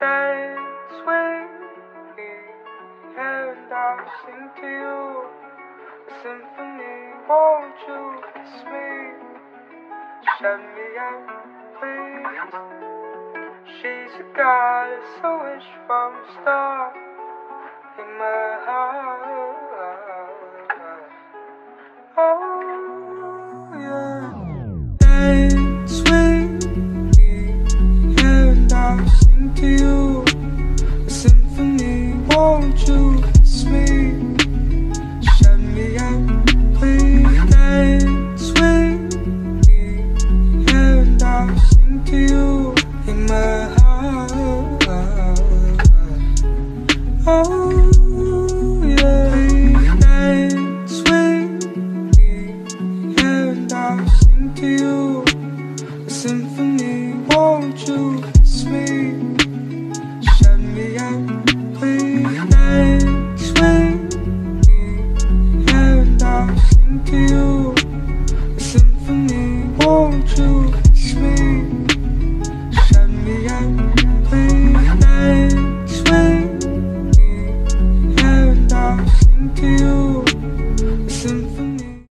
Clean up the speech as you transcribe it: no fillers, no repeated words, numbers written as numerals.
Dance with me, and I'll sing to you a symphony. Won't you kiss me? Shut me up, please. She's a goddess, a wish from a star in my heart.